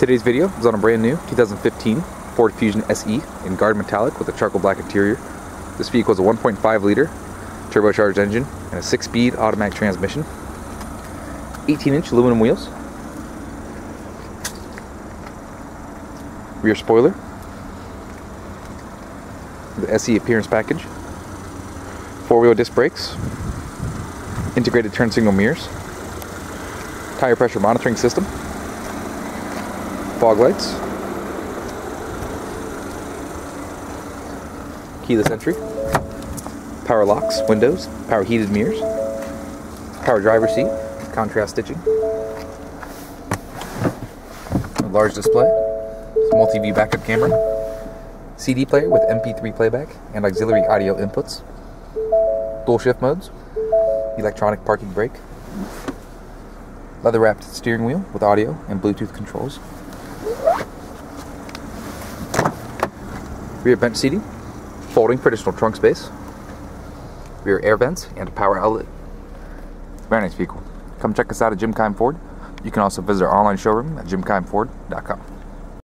Today's video is on a brand new 2015 Ford Fusion SE in guard metallic with a charcoal black interior. This vehicle has a 1.5 liter turbocharged engine and a 6-speed automatic transmission, 18-inch aluminum wheels, rear spoiler, the SE appearance package, 4-wheel disc brakes, integrated turn signal mirrors, tire pressure monitoring system, fog lights, keyless entry, power locks, windows, power heated mirrors, power driver's seat, contrast stitching, a large display, multi-view backup camera, CD player with MP3 playback and auxiliary audio inputs, dual shift modes, electronic parking brake, leather-wrapped steering wheel with audio and Bluetooth controls, rear bench seating, folding for additional trunk space, rear air vents, and a power outlet. Very nice vehicle. Come check us out at Jim Keim Ford. You can also visit our online showroom at jimkeimford.com.